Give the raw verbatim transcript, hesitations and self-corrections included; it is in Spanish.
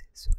exceso.